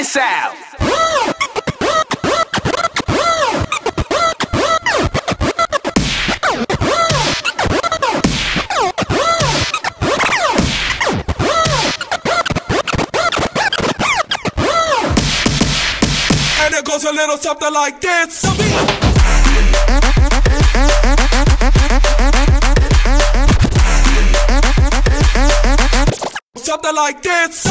this out. And it goes a little something like this. Something like this.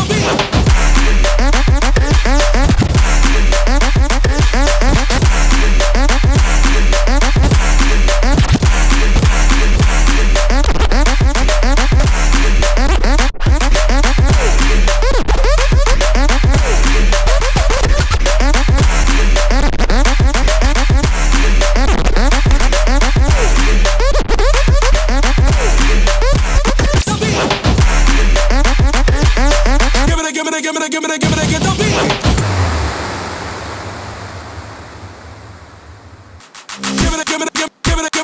Give me the beat. Give me the beat.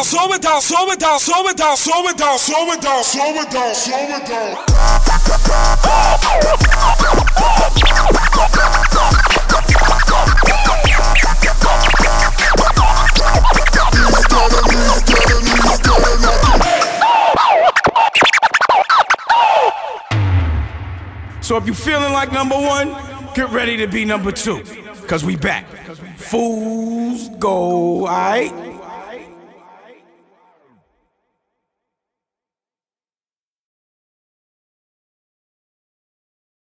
Slow it down, slow it down, slow it down, slow it down, slow it down, slow it down, slow it down. So if you feeling like number one, get ready to be number two, cause we back. Fools go, alright?